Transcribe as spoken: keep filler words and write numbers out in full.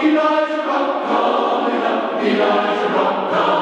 Elijah Rock, coming up, Elijah Rock, coming up.